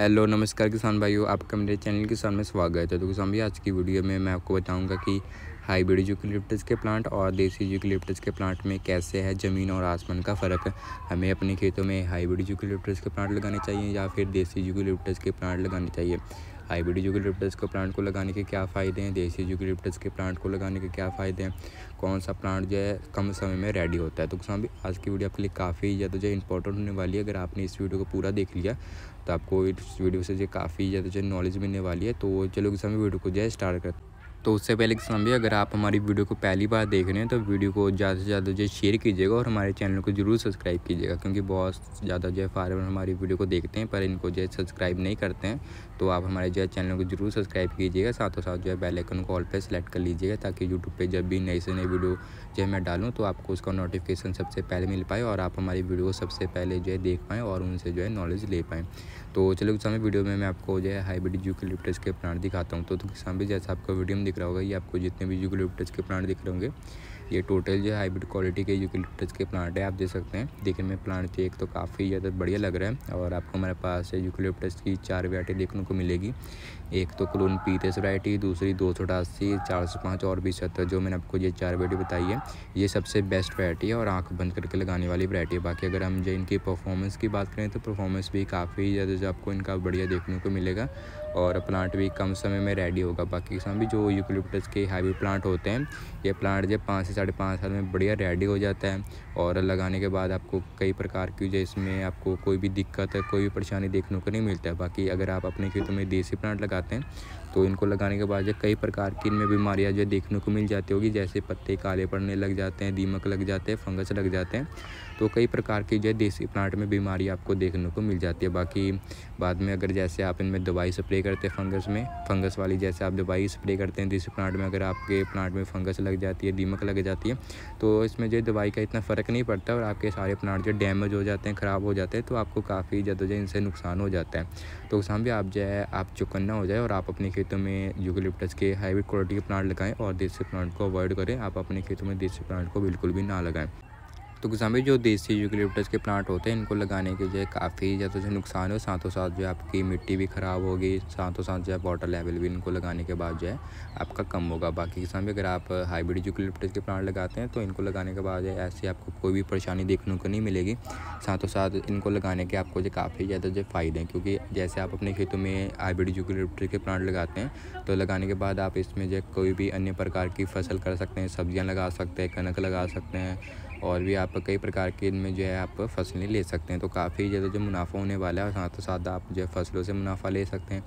Hello नमस्कार किसान भाइयों, आपका मेरे चैनल किसान में स्वागत है। तो किसान भाई, आज की वीडियो में मैं आपको बताऊंगा कि हाइब्रिड यूकेलिप्टस के प्लांट और देसी यूकेलिप्टस के प्लांट में कैसे है ज़मीन और आसमान का फ़र्क। हमें अपने खेतों में हाइब्रिड यूकेलिप्टस के प्लांट लगाने चाहिए या फिर देसी यूकेलिप्टस के प्लांट लगाने चाहिए। हाइब्रिड यूकेलिप्टस के प्लांट को लगाने के क्या फ़ायदे हैं, देसी यूकेलिप्टस के प्लांट को लगाने के क्या फ़ायदे हैं, कौन सा प्लांट जो है कम समय में रेडी होता है। तो किसान भी आज की वीडियो आपके लिए काफ़ी ज़्यादा जो इंपॉर्टेंट होने वाली है। अगर आपने इस वीडियो को पूरा देख लिया तो आपको इस वीडियो से जो काफ़ी ज़्यादा जो नॉलेज मिलने वाली है। तो चलो किसान भी वीडियो को जो है स्टार्ट करते हैं। तो उससे पहले किसान भाई, अगर आप हमारी वीडियो को पहली बार देख रहे हैं तो वीडियो को ज़्यादा से ज़्यादा जो शेयर कीजिएगा और हमारे चैनल को जरूर सब्सक्राइब कीजिएगा, क्योंकि बहुत ज़्यादा जो है फार्मर हमारी वीडियो को देखते हैं पर इनको जो है सब्सक्राइब नहीं करते हैं। तो आप हमारे जो है चैनल को जरूर सब्सक्राइब कीजिएगा, साथों साथ जो है बेल आइकन को ऑल पे सेलेक्ट कर लीजिएगा, ताकि यूट्यूब पर जब भी नई से नई वीडियो जो है मैं डालूँ तो आपको उसका नोटिफिकेशन सबसे पहले मिल पाए और आप हमारी वीडियो को सबसे पहले जो है देख पाएँ और उनसे जो है नॉलेज ले पाएँ। तो चलो किसान भाई, वीडियो में मैं आपको जो है हाइब्रिड यूकेलिप्टस के प्लांट दिखाता हूँ। तो किसान भाई, जैसा आपको वीडियो में दिख रहा होगा, ये आपको जितने भी यूकेलिप्टस के प्लांट दिख रहे होंगे ये टोटल जो है हाइब्रिड क्वालिटी के यूकेलिप्टस के प्लांट है। आप देख सकते हैं, देखने में प्लांट एक तो काफ़ी ज़्यादा बढ़िया लग रहा है। और आपको हमारे पास यूकेलिप्टस की 4 वैरायटी देखने को मिलेगी। एक तो क्लोन पीतेस वैरायटी, दूसरी 288, 405 और 270। जो मैंने आपको ये 4 वैरायटी बताई है ये सबसे बेस्ट वैरायटी है और आँख बंद करके लगाने वाली वैरायटी है। बाकी अगर हम जो इनकी परफॉर्मेंस की बात करें तो परफॉर्मेंस भी काफ़ी ज़्यादा जो आपको इनका बढ़िया देखने को मिलेगा और प्लांट भी कम समय में रेडी होगा। बाकी किसान भी जो यूकेलिप्टस के हाइब्रिड प्लांट होते हैं ये प्लांट जो 5 से 5.5 साल में बढ़िया रेडी हो जाता है और लगाने के बाद आपको कई प्रकार की जो इसमें आपको कोई भी दिक्कत है, कोई भी परेशानी देखने को नहीं मिलता है। बाकी अगर आप अपने खेतों में देसी प्लांट लगाते हैं तो इनको लगाने के बाद जो कई प्रकार की इनमें बीमारियां जो देखने को मिल जाती होगी, जैसे पत्ते काले पड़ने लग जाते हैं, दीमक लग जाते हैं, फंगस लग जाते हैं। तो कई प्रकार की जो देसी प्लांट में बीमारी आपको देखने को मिल जाती है। बाकी बाद में अगर जैसे आप इनमें दवाई स्प्रे करते हैं, फंगस वाली जैसे आप दवाई स्प्रे करते हैं देसी प्लांट में, अगर आपके प्लांट में फंगस लग जाती है, दीमक लग जाती है, तो इसमें जो दवाई का इतना फ़र्क नहीं पड़ता और आपके सारे प्लांट जो डैमेज हो जाते हैं, ख़राब हो जाते हैं। तो आपको काफ़ी ज़्यादा जो इनसे नुकसान हो जाता है। तो नुकसान भी आप जो है आप चौकन्ना हो जाए और आप अपने खेतों में यूकेलिप्टस के हाइब्रिड क्वालिटी के प्लांट लगाएं और देसी प्लांट को अवॉइड करें। आप अपने खेतों में देसी प्लांट को बिल्कुल भी ना लगाएं। तो किसान भाई, जो देसी यूकेलिप्टस के प्लांट होते हैं इनको लगाने के जो है काफ़ी ज़्यादा जो नुकसान हो, साथों साथ जो आपकी मिट्टी भी ख़राब होगी, साथों साथ जो है वाटर लेवल भी इनको लगाने के बाद जो है आपका कम होगा। बाकी किसान भाई, अगर आप हाइब्रिड यूकेलिप्टस के प्लांट लगाते हैं तो इनको लगाने के बाद ऐसी आपको कोई भी परेशानी देखने को नहीं मिलेगी। साथों साथ इनको लगाने के आपको जो काफ़ी ज़्यादा जो फ़ायदे हैं, क्योंकि जैसे आप अपने खेतों में हाइब्रिड यूकेलिप्टस के प्लांट लगाते हैं तो लगाने के बाद आप इसमें जो कोई भी अन्य प्रकार की फसल कर सकते हैं, सब्जियाँ लगा सकते हैं, कनक लगा सकते हैं और भी आप कई प्रकार के इनमें जो है आप फसलें ले सकते हैं। तो काफ़ी ज़्यादा जो मुनाफा होने वाला है और साथों साथ आप जो है फसलों से मुनाफा ले सकते हैं।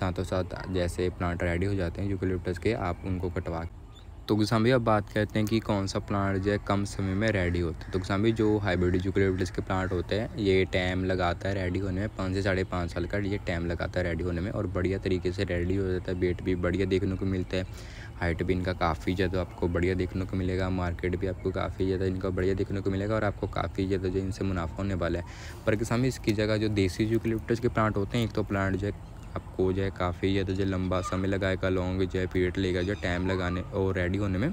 साथों साथ जैसे प्लांट रेडी हो जाते हैं यूकेलिप्टस के, आप उनको कटवा। तो किसान भाई, अब बात करते हैं कि कौन सा प्लांट जो है कम समय में रेडी होता है। तो किसान भाई, जो हाइब्रिड यूकेलिप्टस के प्लांट होते हैं ये टाइम लगाता है रेडी होने में, 5 से 5.5 साल का ये टाइम लगाता है रेडी होने में और बढ़िया तरीके से रेडी हो जाता है। वेट भी बढ़िया देखने को मिलता है, हाइट भी इनका काफ़ी ज़्यादा आपको बढ़िया देखने को मिलेगा, मार्केट भी आपको काफ़ी ज़्यादा इनका बढ़िया देखने को मिलेगा और आपको काफ़ी ज़्यादा जो इनसे मुनाफा होने वाला है। पर किसान भाई, इसकी जगह जो देसी यूकेलिप्टस के प्लांट होते हैं, एक तो प्लांट जो है आपको जो है काफ़ी ज़्यादा जो लंबा समय लगाएगा, लॉन्ग जो है पीरियड लेगा जो टाइम लगाने और रेडी होने में।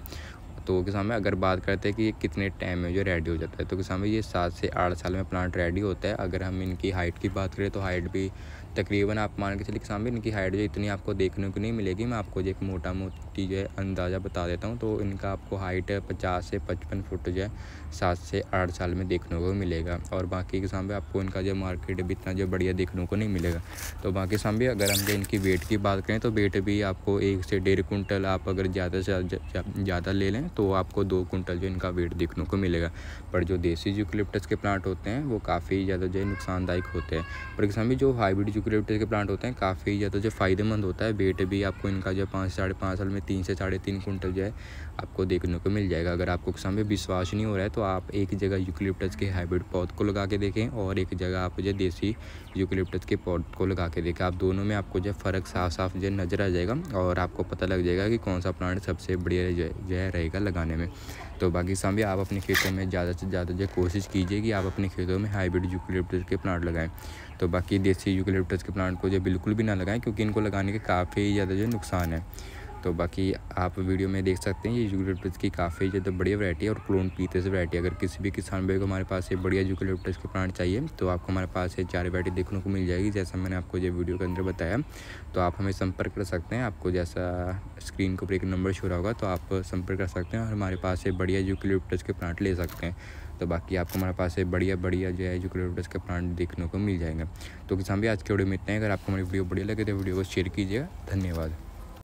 तो किसान भाई, अगर बात करते हैं कि ये कितने टाइम में जो रेडी हो जाता है, तो किसान भाई, ये 7 से 8 साल में प्लांट रेडी होता है। अगर हम इनकी हाइट की बात करें तो हाइट भी तकरीबन आप मान के चलिए किसान भाई, इनकी हाइट जो इतनी आपको देखने को नहीं मिलेगी। मैं आपको जो एक मोटा मोटी जो है अंदाज़ा बता देता हूँ। तो इनका आपको हाइट 50 से 55 फुट जो है 7 से 8 साल में देखने को मिलेगा और बाकी किसान भाई आपको इनका जो मार्केट भी इतना जो बढ़िया देखने को नहीं मिलेगा। तो बाकी किसान भाई, अगर हम जो इनकी वेट की बात करें तो वेट भी आपको 1 से 1.5 कुंटल आप अगर ज़्यादा से ज़्यादा ले लें तो आपको 2 कुंटल जो इनका वेट देखने को मिलेगा। पर जो देसी यूकेलिप्टस के प्लांट होते हैं वो काफ़ी ज़्यादा जो है नुकसानदायक होते हैं। पर किसान भी जो हाइब्रिड यूकेलिप्टस के प्लांट होते हैं काफ़ी ज़्यादा जो फ़ायदेमंद होता है। वेट भी आपको इनका जो 5 से 5.5 साल में 3 से 3.5 कुंटल जो है आपको देखने को मिल जाएगा। अगर आपको किसान पर विश्वास नहीं हो रहा है तो आप एक जगह यूकेलिप्टस के हाइब्रिड पौध को लगा के देखें और एक जगह आप जो देसी यूकेलिप्टस के पौध को लगा के देखें। आप दोनों में आपको जो फ़र्क साफ साफ जो नज़र आ जाएगा और आपको पता लग जाएगा कि कौन सा प्लांट सबसे बढ़िया जो है रहेगा लगाने में। तो बाकी किसान भी आप अपने खेतों में ज़्यादा से ज़्यादा जो कोशिश कीजिए कि आप अपने खेतों में हाइब्रिड यूकेलिप्टस के प्लांट लगाएं। तो बाकी देसी यूकेलिप्टस के प्लांट को जो बिल्कुल भी ना लगाएं, क्योंकि इनको लगाने के काफ़ी ज़्यादा जो नुकसान है। तो बाकी आप वीडियो में देख सकते हैं ये यूकेलिप्टस की काफ़ी ज़्यादा बढ़िया वैरायटी है और क्लोन पीतेस वैरायटी। अगर किसी भी किसान भाई को हमारे पास ये बढ़िया यूकेलिप्टस के प्लांट चाहिए तो आपको हमारे पास ये 4 वैरायटी देखने को मिल जाएगी, जैसा मैंने आपको ये वीडियो के अंदर बताया। तो आप हमें संपर्क कर सकते हैं, आपको जैसा स्क्रीन के ऊपर एक नंबर शो रहा होगा तो आप संपर्क कर सकते हैं और हमारे पास ये बढ़िया यूकेलिप्टस के प्लांट ले सकते हैं। तो बाकी आपको हमारे पास ये बढ़िया जो है यूकेलिप्टस के प्लांट देखने को मिल जाएंगे। तो किसान भाई आज के वीडियो में इतना ही। अगर आपको हमारी वीडियो बढ़िया लगे तो वीडियो को शेयर कीजिएगा। धन्यवाद।